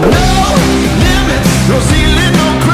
No limits, no ceiling, no